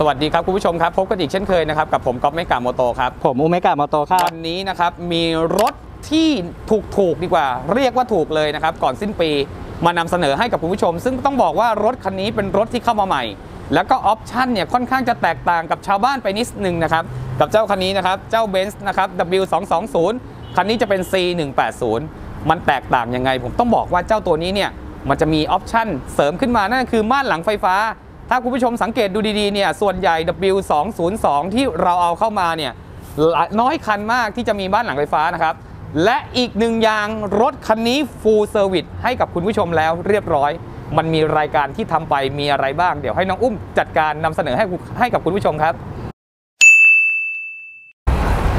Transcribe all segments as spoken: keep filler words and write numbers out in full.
สวัสดีครับคุณผู้ชมครับพบกันอีกเช่นเคยนะครับกับผมก๊อฟเมกะโมโตครับผมอูเมกะโมโตครับวันนี้นะครับมีรถที่ถูกถูกดีกว่าเรียกว่าถูกเลยนะครับก่อนสิ้นปีมานำเสนอให้กับคุณผู้ชมซึ่งต้องบอกว่ารถคันนี้เป็นรถที่เข้ามาใหม่แล้วก็ออปชั่นเนี่ยค่อนข้างจะแตกต่างกับชาวบ้านไปนิดนึงนะครับกับเจ้าคันนี้นะครับเจ้า Benz นะครับ ดับเบิลยู สอง สอง ศูนย์ คันนี้จะเป็น ซี หนึ่ง แปด ศูนย์ มันแตกต่างยังไงผมต้องบอกว่าเจ้าตัวนี้เนี่ยมันจะมีออปชั่นเสริมขึ้นมานั่นคือม่านหลังไฟฟ้าถ้าคุณผู้ชมสังเกตดูดีๆเนี่ยส่วนใหญ่ ดับเบิลยู สอง ศูนย์ สอง ที่เราเอาเข้ามาเนี่ยน้อยคันมากที่จะมีบ้านหลังไฟฟ้านะครับและอีกหนึ่งอย่างรถคันนี้ Full Service ให้กับคุณผู้ชมแล้วเรียบร้อยมันมีรายการที่ทำไปมีอะไรบ้างเดี๋ยวให้น้องอุ้มจัดการนำเสนอให้ให้กับคุณผู้ชมครับ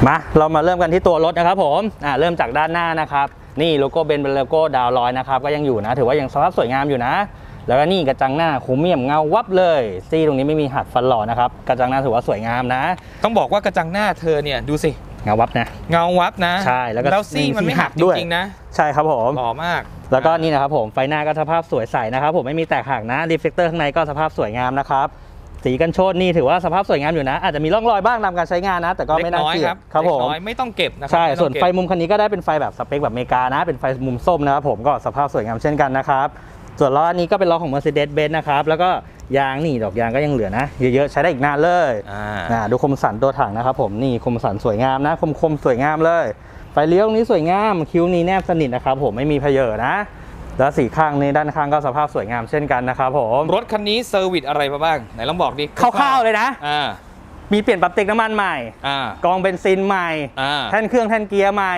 มาเรามาเริ่มกันที่ตัวรถนะครับผมอ่าเริ่มจากด้านหน้านะครับนี่โลโก้เบนซ์เป็นโลโก้ดาวลอยนะครับก็ยังอยู่นะถือว่ายังสภาพสวยงามอยู่นะแล้วก็นี่กระจังหน้าโครเมียมเงาวับเลยซี่ตรงนี้ไม่มีหักฟันหล่อนะครับกระจังหน้าถือว่าสวยงามนะต้องบอกว่ากระจังหน้าเธอเนี่ยดูสิเงาวับนะเงาวับนะใช่แล้วก็ซี่มันไม่หักด้วยจริงๆนะใช่ครับผมหล่อมากแล้วก็นี่นะครับผมไฟหน้าก็สภาพสวยใสนะครับผมไม่มีแตกหักนะรีเฟลคเตอร์ข้างในก็สภาพสวยงามนะครับสีกันชนนี่ถือว่าสภาพสวยงามอยู่นะอาจจะมีร่องรอยบ้างตามการใช้งานนะแต่ก็ไม่น่าเกลียดครับผมไม่ต้องเก็บนะครับใช่ส่วนไฟมุมคันนี้ก็ได้เป็นไฟแบบสเปคแบบอเมริกานะเป็นไฟมุมส้มนะครับผมก็สภาพสวยงามเช่นกันนะครับส่วนล้ออันนี้ก็เป็นล้อของ Mercedes-Benz นะครับแล้วก็ยางนี่ดอกยางก็ยังเหลือนะเยอะๆใช้ได้อีกนานเลยนะดูคมสันตัวถังนะครับผมนี่คมสันสวยงามนะคมๆสวยงามเลยไฟเลี้ยวนี้สวยงามคิ้วนี้แนบสนิทนะครับผมไม่มีเพเยอะนะแล้วสีข้างในด้านข้างก็สภาพสวยงามเช่นกันนะครับผมรถคันนี้เซอร์วิสอะไรมาบ้างไหนลองบอกดิคร่าวๆเลยนะมีเปลี่ยนปั๊มเต็กน้ำมันใหม่กองเบนซินใหม่แท่นเครื่องแท่นเกียร์ใหม่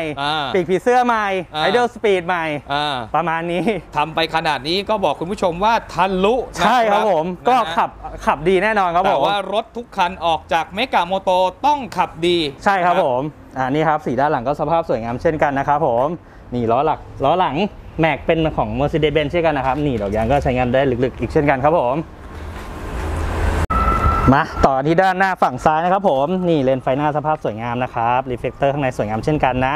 ปีกผีเสื้อใหม่ไอเดิลสปีดใหม่ประมาณนี้ทำไปขนาดนี้ก็บอกคุณผู้ชมว่าทะลุใช่ครับผมก็ขับขับดีแน่นอนครับผมแต่ว่ารถทุกคันออกจากเมกะโมโตต้องขับดีใช่ครับผมอ่านี่ครับสีด้านหลังก็สภาพสวยงามเช่นกันนะครับผมนี่ล้อหลักล้อหลังแม็กเป็นของ Mercedes-Benz เช่นกันนะครับนี่ดอกยางก็ใช้งานได้ลึกๆอีกเช่นกันครับผมมาต่อที่ด้านหน้าฝั่งซ้ายนะครับผมนี่เลนไฟหน้าสภาพสวยงามนะครับรีเฟลคเตอร์ข้างในสวยงามเช่นกันนะ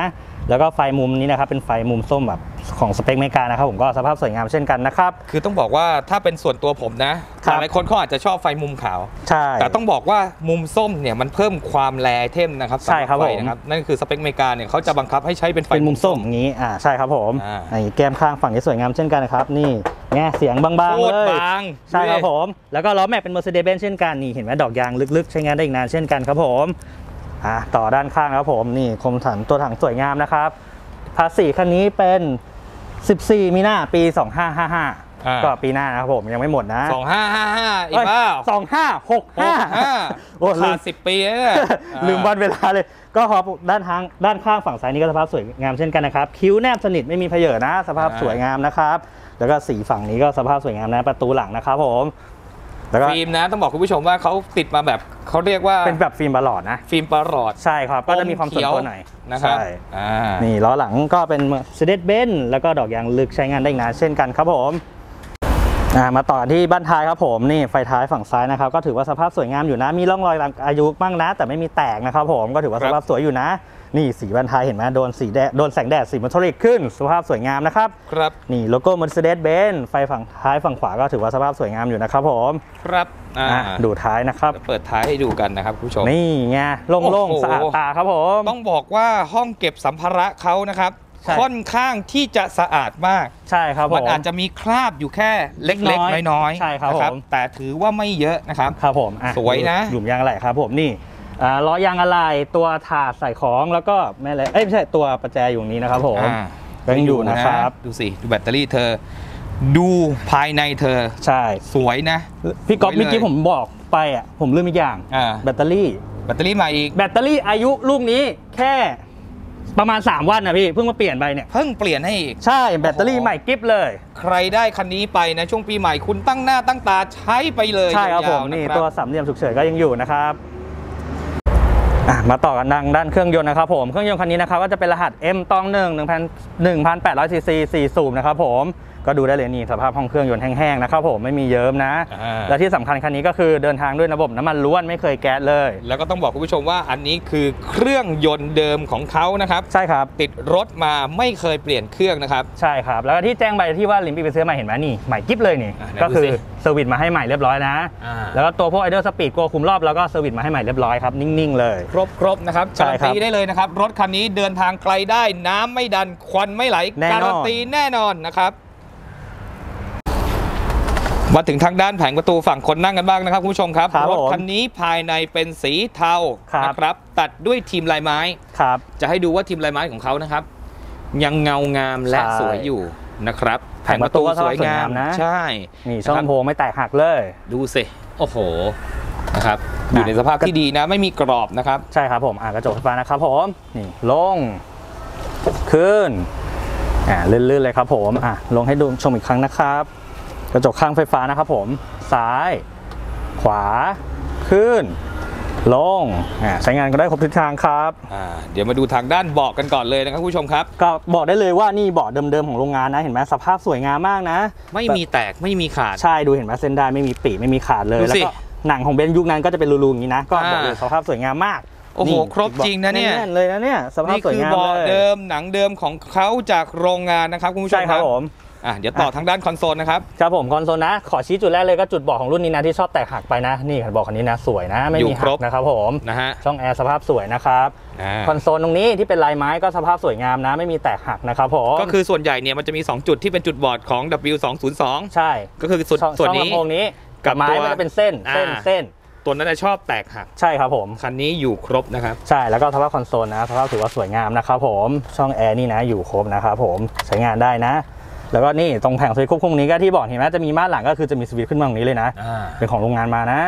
แล้วก็ไฟมุมนี้นะครับเป็นไฟมุมส้มแบบของสเปคเมกานะครับผมก็สภาพสวยงามเช่นกันนะครับคือต้องบอกว่าถ้าเป็นส่วนตัวผมนะหลายคนเขาอาจจะชอบไฟมุมขาวใช่แต่ต้องบอกว่ามุมส้มเนี่ยมันเพิ่มความแลเทมนะครับใช่ครับผมนั่นคือสเปคเมกาเนี่ยเขาจะบังคับให้ใช้เป็นไฟมุมส้มอย่างนี้อ่าใช่ครับผมแก้มข้างฝั่งนี้สวยงามเช่นกันนะครับนี่แง่เสียงบางๆเลยใช่ครับผมแล้วก็ล้อแม็กเป็น Mercedes-Benz เช่นกันนี่เห็นไหมดอกยางลึกๆใช้งานได้อีกนานเช่นกันครับผมต่อด้านข้างครับผมนี่คมสันตัวถังสวยงามนะครับภาษีคันนี้เป็นสิบสี่มีนาปีสองพันห้าร้อยห้าสิบห้าก็ปีหน้านะครับผมยังไม่หมดนะสองพันห้าร้อยห้าสิบห้าอีกบ้าสองพันห้าร้อยหกสิบห้าโอ้ลืมสิบปีลืมวันเวลาเลยก็ขอด้านทางด้านข้างฝั่งซ้ายนี้ก็สภาพสวยงามเช่นกันนะครับคิ้วแนบสนิทไม่มีเพเยอะนะสภาพสวยงามนะครับแล้วก็สีฝั่งนี้ก็สภาพสวยงามนะประตูหลังนะครับผมฟิล์มนะต้องบอกคุณผู้ชมว่าเขาติดมาแบบเขาเรียกว่าเป็นแบบฟิล์มประหลอดนะฟิล์มประหลอดใช่ครับก็จะมีความสวยตัวหน่อยนะครับนี่ล้อหลังก็เป็น Mercedes-Benz แล้วก็ดอกยางลึกใช้งานได้นานเช่นกันครับผมมาต่อที่บ้านท้ายครับผมนี่ไฟท้ายฝั่งซ้ายนะครับก็ถือว่าสภาพสวยงามอยู่นะมีร่องรอยอายุบ้างนะแต่ไม่มีแตกนะครับผมก็ถือว่าสภาพสวยอยู่นะนี่สีบ้านท้ายเห็นไหมโดนสีแดดโดนแสงแดดสีมันทอริกขึ้นสภาพสวยงามนะครับครับนี่โลโก้ Mercedes-Benz ไฟฝั่งท้ายฝั่งขวาก็ถือว่าสภาพสวยงามอยู่นะครับผมครับดูท้ายนะครับเปิดท้ายให้ดูกันนะครับผู้ชมนี่ไงโล่งๆสะอาดตาครับผมต้องบอกว่าห้องเก็บสัมภาระเขานะครับค่อนข้างที่จะสะอาดมากใช่ครับผมมันอาจจะมีคราบอยู่แค่เล็กๆน้อยๆใช่ครับผมแต่ถือว่าไม่เยอะนะครับครับผมสวยนะหลุมยางอะไรครับผมนี่ล้อยางอะไรตัวถาดใส่ของแล้วก็ไม่อะไรเอ้ยไม่ใช่ตัวประแจอยู่นี้นะครับผมยังอยู่นะครับดูสิดูแบตเตอรี่เธอดูภายในเธอใช่สวยนะพี่ก๊อฟเมื่อกี้ผมบอกไปอ่ะผมลืมอีกอย่างแบตเตอรี่แบตเตอรี่มาอีกแบตเตอรี่อายุลูกนี้แค่ประมาณสามวันนะพี่เพิ่งมาเปลี่ยนไปเนี่ยเพิ่งเปลี่ยนให้อีกใช่แบตเตอรี่ใหม่กิ๊บเลยใครได้คันนี้ไปนะช่วงปีใหม่คุณตั้งหน้าตั้งตาใช้ไปเลยใช่ครับผมนี่ตัวสามเหลี่ยมฉุกเฉินก็ยังอยู่นะครับมาต่อกันดังด้านเครื่องยนต์นะครับผมเครื่องยนต์คันนี้นะครับก็จะเป็นรหัส เอ็ม ตองหนึ่ง หนึ่งพันแปดร้อยซีซี สี่สูบนะครับผม ก็ดูได้เลยนี่สภาพห้องเครื่องยนต์แห้งๆนะครับผมไม่มีเยิ้มนะและที่สำคัญคันนี้ก็คือเดินทางด้วยระบบน้ำมันล้วนไม่เคยแก๊สเลยแล้วก็ต้องบอกคุณผู้ชมว่าอันนี้คือเครื่องยนต์เดิมของเขานะครับใช่ครับติดรถมาไม่เคยเปลี่ยนเครื่องนะครับใช่ครับแล้วที่แจ้งไปที่ว่าลิมปีไปซื้อใหม่เห็นไหมนี่ใหม่กิ๊บเลยนี่ก็คือเซอร์วิสมาให้ใหม่เรียบร้อยนะแล้วก็ตัวพวกไอดอลสปีดกลัวคุมรอบแล้วก็เซอร์วิสมาให้ใหม่เรียบร้อยครับนิ่งๆเลยครบๆนะครับการันตีได้เลยนะครับรถคันนี้เดินทางไกลได้น้ำไม่ดันควันไม่ไหลการันตีแน่นอนนะครับมาถึงทางด้านแผงประตูฝั่งคนนั่งกันบ้างนะครับคุณผู้ชมครับรถคันนี้ภายในเป็นสีเทานะครับตัดด้วยทีมลายไม้ครับจะให้ดูว่าทีมลายไม้ของเขานะครับยังเงางามและสวยอยู่นะครับแผงประตูสวยงามนะใช่นี่ช่องโพไม่แตกหักเลยดูสิโอ้โหนะครับอยู่ในสภาพที่ดีนะไม่มีกรอบนะครับใช่ครับผมอ่ะกระจกไฟฟ้านะครับผมนี่ลงขึ้นอ่าลื่นๆเลยครับผมอ่ะลงให้ดูชมอีกครั้งนะครับกระจกข้างไฟฟ้านะครับผมซ้ายขวาขึ้นลงอ่าใช้งานก็ได้ครบทิศทางครับอ่าเดี๋ยวมาดูทางด้านเบาะกันก่อนเลยนะครับผู้ชมครับก็บอกได้เลยว่านี่เบาะเดิมๆของโรงงานนะเห็นไหมสภาพสวยงามมากนะไม่มีแตกไม่มีขาดใช่ดูเห็นไหมเส้นได้ไม่มีปีไม่มีขาดเลยแล้วก็หนังของเบนซ์ยุคนั้นก็จะเป็นรูๆอย่างนี้นะก็บอกเลยสภาพสวยงามมากโอ้โหครบจริงนะเนี่ยแน่นเลยนะเนี่ยสภาพสวยงามเลยนี่คือเบาะเดิมหนังเดิมของเขาจากโรงงานนะครับคุณผู้ชมครับอ่ะเดี๋ยวต่อทางด้านคอนโซลนะครับครับผมคอนโซลนะขอชี้จุดแรกเลยก็จุดเบาะของรุ่นนี้นะที่ชอบแตกหักไปนะนี่คันเบาะคันนี้นะสวยนะไม่มีหักนะครับผมนะฮะช่องแอร์สภาพสวยนะครับคอนโซลตรงนี้ที่เป็นลายไม้ก็สภาพสวยงามนะไม่มีแตกหักนะครับผมก็คือส่วนใหญ่เนี่ยมันจะมีสองจุดที่เป็นจุดบอดของ ดับเบิลยู สอง ศูนย์ สองใช่ก็คือส่วนนี้กับไม้มันจะเป็นเส้นเส้นเส้นตัวนั้นจะชอบแตกหักใช่ครับผมคันนี้อยู่ครบนะครับใช่แล้วก็สภาพคอนโซลนะสภาพถือว่าสวยงามนะครับผมช่องแอร์นี่นะอยู่ครบนะครับผมใช้งานได้นะแล้วก็นี่ตรงแผงสวิตช์ควบคุมนี้ก็ที่บอกเห็นไหมจะมีม่านหลังก็คือจะมีสวิตช์ขึ้นมาตรงนี้เลยนะเป็นของโรงงานมานะ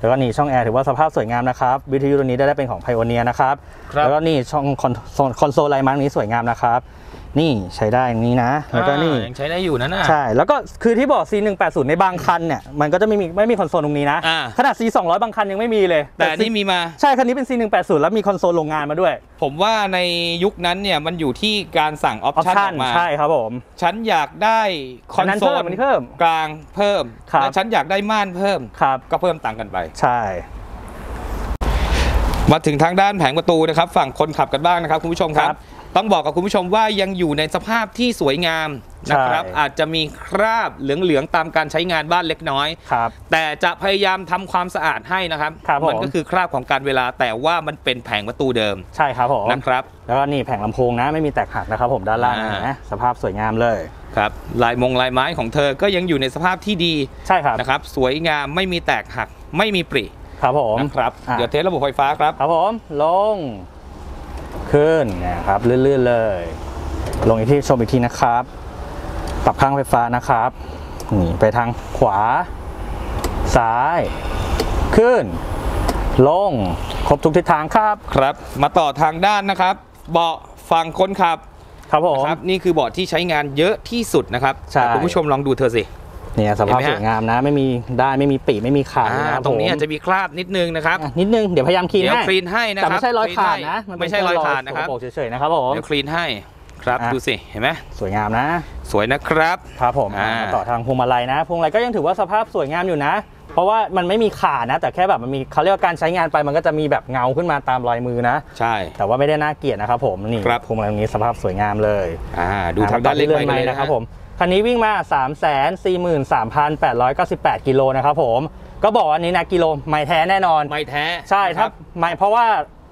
แล้วก็นี่ช่องแอร์ถือว่าสภาพสวยงามนะครับวิทยุตัวนี้ได้เป็นของไพโอเนียร์นะครับแล้วก็นี่ช่องคอนโซลคอนโซลลายไม้นี้สวยงามนะครับนี่ใช้ได้นี้นะแล้วก็นี่ยังใช้ได้อยู่นะน่ะใช่แล้วก็คือที่บอก ซี หนึ่งแปดศูนย์ ในบางคันเนี่ยมันก็จะไม่มีไม่มีคอนโซลตรงนี้นะขนาด ซี สองร้อย บางคันยังไม่มีเลยแต่นี่มีมาใช่คันนี้เป็น ซี หนึ่งแปดศูนย์ แล้วมีคอนโซลโรงงานมาด้วยผมว่าในยุคนั้นเนี่ยมันอยู่ที่การสั่งออปชั่นออกมาใช่ครับผมฉันอยากได้คอนโซลเพิ่มกลางเพิ่มและฉันอยากได้ม่านเพิ่มก็เพิ่มต่างกันไปใช่มาถึงทางด้านแผงประตูนะครับฝั่งคนขับกันบ้างนะครับคุณผู้ชมครับต้องบอกกับคุณผู้ชมว่ายังอยู่ในสภาพที่สวยงามนะครับอาจจะมีคราบเหลืองๆตามการใช้งานบ้านเล็กน้อยแต่จะพยายามทำความสะอาดให้นะครับมันก็คือคราบของการเวลาแต่ว่ามันเป็นแผงประตูเดิมใช่ครับผมนะครับแล้วก็นี่แผงลำโพงนะไม่มีแตกหักนะครับผมด้านล่างนะสภาพสวยงามเลยครับลายมงลายไม้ของเธอก็ยังอยู่ในสภาพที่ดีใช่ครับนะครับสวยงามไม่มีแตกหักไม่มีปริครับผมนะครับเดี๋ยวเทสระบบไฟฟ้าครับครับผมลงขึ้นนะครับลื่นๆเลยลงอีกที่ชมอีกทีนะครับปรับข้างไฟฟ้านะครับนี่ไปทางขวาซ้ายขึ้นลงครบทุกทิศทางครับครับมาต่อทางด้านนะครับเบาะฝั่งคนขับครับผมครับนี่คือเบาะที่ใช้งานเยอะที่สุดนะครับคุณผู้ชมลองดูเธอสิเนี่ยสภาพสวยงามนะไม่มีได้ไม่มีปีไม่มีขาดตรงนี้อาจจะมีคราบนิดนึงนะครับนิดนึงเดี๋ยวพยายามคลีนให้แต่ไม่ใช่รอยขาดนะไม่ใช่รอยขาดนะครับเฉยๆนะครับผมเดี๋ยวคลีนให้ครับดูสิเห็นไหมสวยงามนะสวยนะครับครับผมต่อทางพวงมาลัยนะพวงมาลัยก็ยังถือว่าสภาพสวยงามอยู่นะเพราะว่ามันไม่มีขาดนะแต่แค่แบบมันมีเขาเรียกว่าการใช้งานไปมันก็จะมีแบบเงาขึ้นมาตามรอยมือนะใช่แต่ว่าไม่ได้น่าเกลียดนะครับผมนี่พวงมาลัยตรงนี้สภาพสวยงามเลยดูทางด้านเล็กไปเลยนะครับผมคันนี้วิ่งมา สามแสนสี่หมื่นสามพันแปดร้อยเก้าสิบแปด กิโลนะครับผมก็บอกอันนี้นะกิโลไม่แท้แน่นอนไม่แท้ใช่ครับไม่เพราะว่า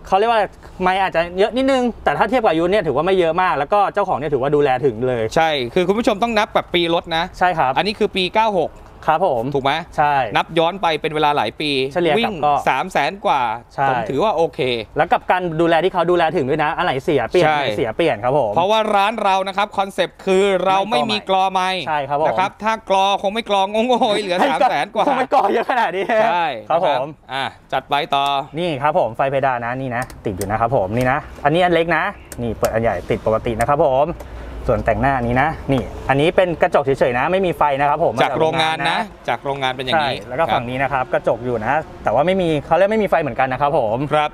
เขาเรียกว่าไม่อาจจะเยอะนิดนึงแต่ถ้าเทียบกับยูนเนี่ยถือว่าไม่เยอะมากแล้วก็เจ้าของเนี่ยถือว่าดูแลถึงเลยใช่คือคุณผู้ชมต้องนับแบบปีรถนะใช่ครับอันนี้คือปี เก้าหก ครับผมถูกไหมใช่นับย้อนไปเป็นเวลาหลายปีวิ่ง สามแสน กว่าผมถือว่าโอเคแล้วกับการดูแลที่เขาดูแลถึงด้วยนะอะไรเสียเปลี่ยนอะไรเสียเปลี่ยนครับผมเพราะว่าร้านเรานะครับคอนเซปต์คือเราไม่มีกลอไม้ใช่ครับนะครับถ้ากลอคงไม่กลองงโง่เหลือ สามแสน กว่าคงไม่กลอเยอะขนาดนี้ใช่ครับผมอ่ะจัดไปต่อนี่ครับผมไฟเพดานนะนี่นะติดอยู่นะครับผมนี่นะอันนี้อันเล็กนะนี่เปิดอันใหญ่ติดปกตินะครับผมส่วนแต่งหน้านี้นะนี่อันนี้เป็นกระจกเฉยๆนะไม่มีไฟนะครับผมจากโรงงานนะจากโรงงานเป็นอย่างนี้แล้วก็ฝั่งนี้นะครับกระจกอยู่นะแต่ว่าไม่มีเขาเรียกไม่มีไฟเหมือนกันนะครับผมครับ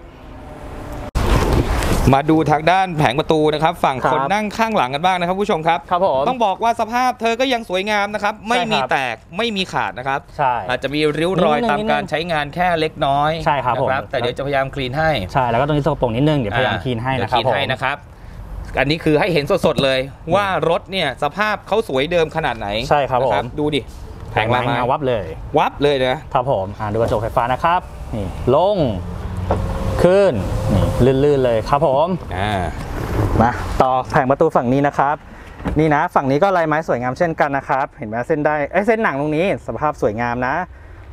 มาดูทางด้านแผงประตูนะครับฝั่งคนนั่งข้างหลังกันบ้างนะครับผู้ชมครับครับผมต้องบอกว่าสภาพเธอก็ยังสวยงามนะครับไม่มีแตกไม่มีขาดนะครับใช่อาจจะมีริ้วรอยตามการใช้งานแค่เล็กน้อยใช่ครับผมแต่เดี๋ยวจะพยายามคลีนให้ใช่แล้วก็ตรงนี้สกปรกนิดนึงเดี๋ยวพยายามคลีนให้นะครับคลีนให้นะครับอันนี้คือให้เห็นสดๆเลยว่ารถเนี่ยสภาพเขาสวยเดิมขนาดไหนใช่ครับผมดูดิแผงล่างมาวับเลยวับเลยนะครับผมดูกระจกไฟฟ้านะครับนี่ลงขึ้นนี่ลื่นๆเลยครับผมมาต่อแผงประตูฝั่งนี้นะครับนี่นะฝั่งนี้ก็ลายไม้สวยงามเช่นกันนะครับเห็นไหมเส้นได้ไอ้เส้นหนังตรงนี้สภาพสวยงามนะ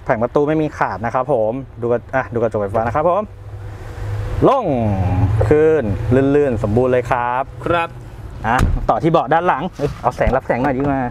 แผงประตูไม่มีขาดนะครับผมดูอ่ะดูกระจกไฟฟ้านะครับผมลงขึ้นลื่นๆสมบูรณ์เลยครับครับอ่ะต่อที่เบาะด้านหลังเอาแสงรับแสงหน่อยดีมา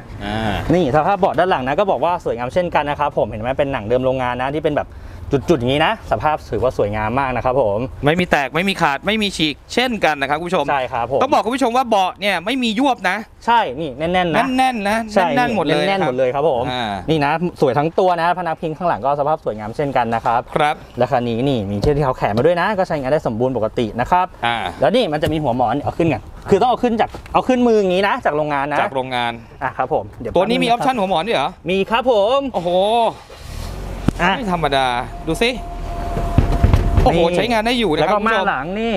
นี่สภาพเบาะด้านหลังนะก็บอกว่าสวยงามเช่นกันนะครับผมเห็นไหมเป็นหนังเดิมโรงงานนะที่เป็นแบบจุดๆอย่างนี้นะสภาพถือว่าสวยงามมากนะครับผมไม่มีแตกไม่มีขาดไม่มีฉีกเช่นกันนะครับคุณผู้ชมใช่ครับผมต้องบอกคุณผู้ชมว่าเบาะเนี่ยไม่มียวบนะใช่นี่แน่นๆนะแน่นๆนะแน่นๆหมดเลยแน่นหมดเลยครับผมนี่นะสวยทั้งตัวนะพนักพิงข้างหลังก็สภาพสวยงามเช่นกันนะครับครับและคันนี้นี่มีเชือกที่เขาแขนมาด้วยนะก็ใช้งานได้สมบูรณ์ปกตินะครับแล้วนี่มันจะมีหัวหมอนเอาขึ้นกันคือต้องเอาขึ้นจากเอาขึ้นมืออย่างนี้นะจากโรงงานนะจากโรงงานอ่ะครับผมเดี๋ยวตัวนี้มีออปชั่นหัวหมอนด้วยเหรอมีครับผมโอ้โหไม่ธรรมดาดูสิโอ้โหใช้งานได้อยู่นะครับแล้วก็ม่านหลังนี่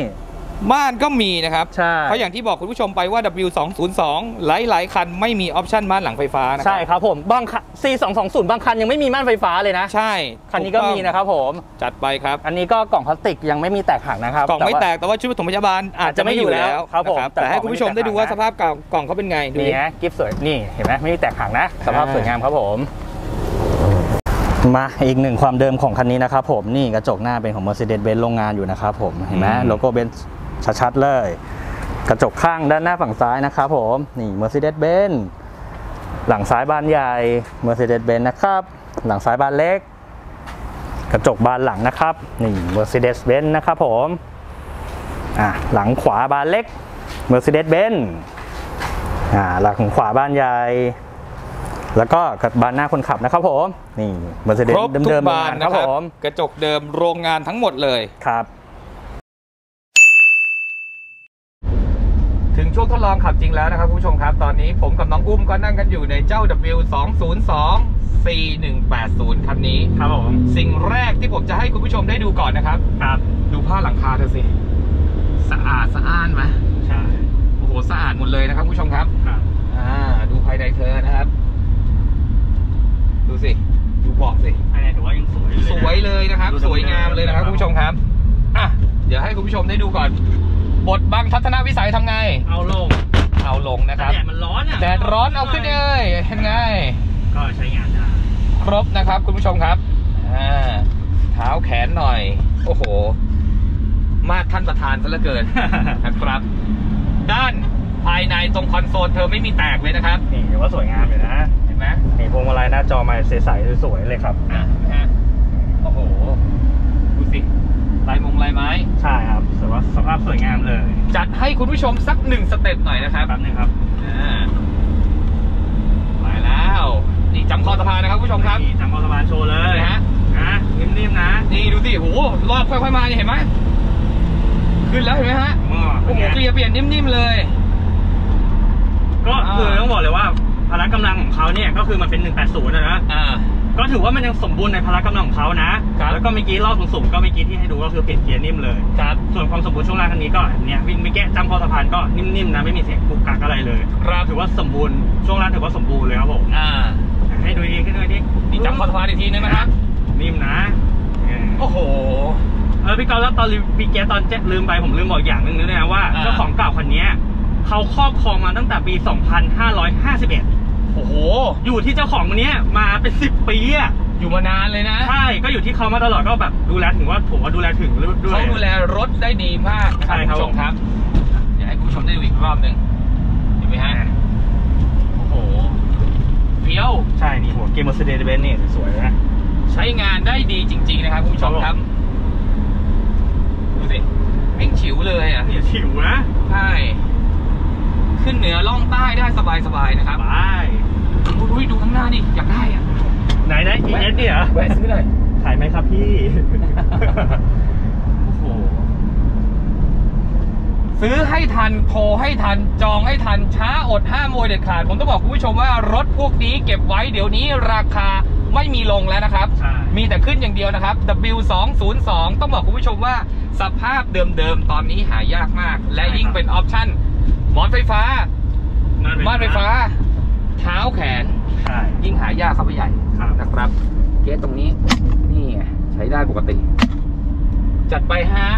ม่านก็มีนะครับเพราะอย่างที่บอกคุณผู้ชมไปว่า ดับเบิลยู สอง ศูนย์ สอง หลายๆคันไม่มีออปชั่นม่านหลังไฟฟ้านะครับใช่ครับผมบาง ซี สอง สอง ศูนย์ บางคันยังไม่มีม่านไฟฟ้าเลยนะใช่คันนี้ก็มีนะครับผมจัดไปครับอันนี้ก็กล่องพลาสติกยังไม่มีแตกหักนะครับกล่องไม่แตกแต่ว่าชุดปฐมพยาบาลอาจจะไม่อยู่แล้วครับผมแต่ให้คุณผู้ชมได้ดูว่าสภาพกล่องเขาเป็นไงดูนี่ฮะกิฟต์สวยนี่เห็นไหมไม่มีแตกหักนะสภาพสวยงามครับผมมาอีกหนึ่งความเดิมของคันนี้นะครับผมนี่กระจกหน้าเป็นของ Mercedes-Benz โรงงานอยู่นะครับผมเห็นไหมโลโก้เบนซ์ชัดๆเลยกระจกข้างด้านหน้าฝั่งซ้ายนะครับผมนี่ Mercedes-Benz หลังซ้ายบานใหญ่ Mercedes-Benz นะครับหลังซ้ายบานเล็กกระจกบานหลังนะครับนี่ Mercedes-Benz นะครับผมอ่ะหลังขวาบานเล็ก Mercedes-Benz อ่าหลังขวาบานใหญ่แล้วก็บานหน้าคนขับนะครับผมนี่Mercedesเดิมๆบานนะครับผมกระจกเดิมโรงงานทั้งหมดเลยครับถึงช่วงทดลองขับจริงแล้วนะครับผู้ชมครับตอนนี้ผมกับน้องอุ้มก็นั่งกันอยู่ในเจ้า ดับเบิลยู สอง ศูนย์ สอง ซี หนึ่ง แปด ศูนย์ คันนี้ครับผมสิ่งแรกที่ผมจะให้คุณผู้ชมได้ดูก่อนนะครับครับดูผ้าหลังคาเธอสิสะอาดสะอ้านไหมใช่โอ้โหสะอาดหมดเลยนะครับผู้ชมครับครับอ่าดูภายในเธอนะครับดูสิดูเบาะสิภายในถือว่ายังสวยเลยสวยเลยนะครับสวยงามเลยนะครับคุณผู้ชมครับอ่ะเดี๋ยวให้คุณผู้ชมได้ดูก่อนบทบังทัศนวิสัยทำไงเอาลงเอาลงนะครับแดดมันร้อนอ่ะแดดร้อนเอาขึ้นเลยเห็นไงก็ใช้งานได้ครบนะครับคุณผู้ชมครับอ่าเท้าแขนหน่อยโอ้โหมาท่านประธานซะเหลือเกินนะครับด้านภายในตรงคอนโซลเธอไม่มีแตกเลยนะครับนี่ถือว่าสวยงามเลยนะเห็นไหมนี่พวงมาลัยหน้าจอมาใสๆสวยๆเลยครับอ่ะฮะโอ้โหดูสิลายมงลายไม้ใช่ครับถือว่าสภาพสวยงามเลยจัดให้คุณผู้ชมสักหนึ่งสเต็ปหน่อยนะครับแป๊บนึงครับอ่าไปแล้วนี่จำข้อสะพานนะครับผู้ชมครับจำข้อสะพานโชว์เลยฮะอ่ะนิ่มๆนะนี่ดูสิโอ้โหรอบค่อยๆมาเห็นไหมขึ้นแล้วเห็นไหมฮะโอ้โหเกลียเปลี่ยนนิ่มๆเลยก็คือต้องบอกเลยว่าพละกำลังของเขาเนี่ยก็คือมันเป็นหนึ่งแปดศูนย์นะนะก็ถือว่ามันยังสมบูรณ์ในพละกำลังของเขานะแล้วก็เมื่อกี้รอบสูงๆก็เมื่อกี้ที่ให้ดูก็คือเปลี่ยนเกียร์นิ่มเลยครับส่วนความสมบูรณ์ช่วงล่างคันนี้ก็เนี่ยวิ่งไม่แกะจำคอสะพานก็นิ่มๆนะไม่มีเสียงกุกกักอะไรเลยครับถือว่าสมบูรณ์ช่วงล่างถือว่าสมบูรณ์เลยครับผมอ่าให้ดูดีขึ้นหน่อยดิจำคอสะพานอีกทีนึงนะครับนิ่มนะโอ้โหเออพี่เกาแล้วตอนปีแกตอนเจ็ดลืมไปผมลืมบอกอย่างนึงนะว่าเจ้าของเก่าคันนี้เขาครอบครองมาตั้งแต่ปี สองพันห้าร้อยห้าสิบเอ็ด โอ้โห อยู่ที่เจ้าของคนนี้มาเป็นสิบปีอะอยู่มานานเลยนะใช่ก็อยู่ที่เขามาตลอดก็แบบดูแลถึงว่าผมว่าดูแลถึงด้วยเขาดูแลรถได้ดีมากใช่ครับผู้ชมครับอยากให้ผู้ชมได้ดูอีกรอบหนึ่งเห็นไหมฮะโอ้โหเฟี้ยวใช่นี่หัวเกม Mercedes-Benz นี่สวยนะใช้งานได้ดีจริงๆนะครับผู้ชมครับดูสิแม่งฉิวเลยอ่ะเนี่ยฉิวนะใช่ขึ้นเหนือล่องใต้ได้สบายๆนะครับไปดูดูข้างหน้าดิอยากได้อะไหนไหนอีเอสเนี่ยเหรอแวะซื้อหน่อยขายไหมครับพี่โอ้โห ซื้อให้ทันโทรให้ทันจองให้ทันช้าอดห้ามโวยเด็ดขาดผมต้องบอกคุณผู้ชมว่ารถพวกนี้เก็บไว้เดี๋ยวนี้ราคาไม่มีลงแล้วนะครับมีแต่ขึ้นอย่างเดียวนะครับ ดับเบิลยู สอง ศูนย์ สอง ต้องบอกคุณผู้ชมว่าสภาพเดิมๆตอนนี้หายากมากและยิ่งเป็นออปชั่นหมอนไฟฟ้าม่านไฟฟ้าเท้าแขนยิ่งหายากเข้าไปใหญ่นะครับเกสตรงนี้นี่ใช้ได้ปกติจัดไปฮะ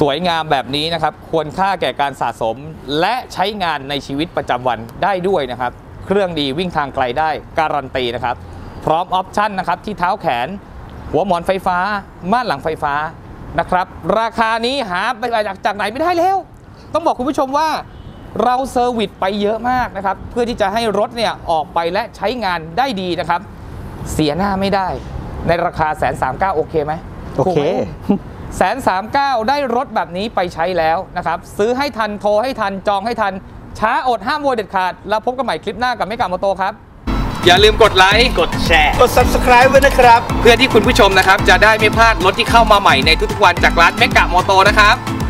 สวยงามแบบนี้นะครับควรค่าแก่การสะสมและใช้งานในชีวิตประจำวันได้ด้วยนะครับเครื่องดีวิ่งทางไกลได้การันตีนะครับพร้อมออปชั่นนะครับที่เท้าแขนหัวหมอนไฟฟ้าม่านหลังไฟฟ้านะครับราคานี้หาไปจากไหนไม่ได้แล้วต้องบอกคุณผู้ชมว่าเราเซอร์วิสไปเยอะมากนะครับเพื่อที่จะให้รถเนี่ยออกไปและใช้งานได้ดีนะครับเสียหน้าไม่ได้ในราคาแสนสามเก้าโอเคไหมโอเคแสนสามเก้าได้รถแบบนี้ไปใช้แล้วนะครับซื้อให้ทันโทรให้ทันจองให้ทันช้าอดห้ามโวยเด็ดขาดแล้วพบกันใหม่คลิปหน้ากับเมกะมอโตครับอย่าลืมกดไลค์กดแชร์กด ซับสไครบ์ ไว้นะครับเพื่อที่คุณผู้ชมนะครับจะได้ไม่พลาดรถที่เข้ามาใหม่ในทุกๆวันจากร้านเมกะมอโตนะครับ